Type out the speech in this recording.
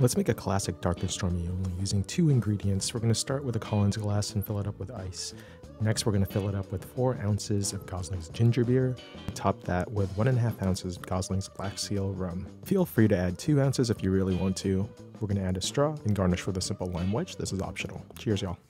Let's make a classic Dark 'n Stormy only using 2 ingredients. We're going to start with a Collins glass and fill it up with ice. Next, we're going to fill it up with 4 ounces of Gosling's ginger beer. Top that with 1.5 ounces of Gosling's Black Seal Rum. Feel free to add 2 ounces if you really want to. We're going to add a straw and garnish with a simple lime wedge. This is optional. Cheers, y'all.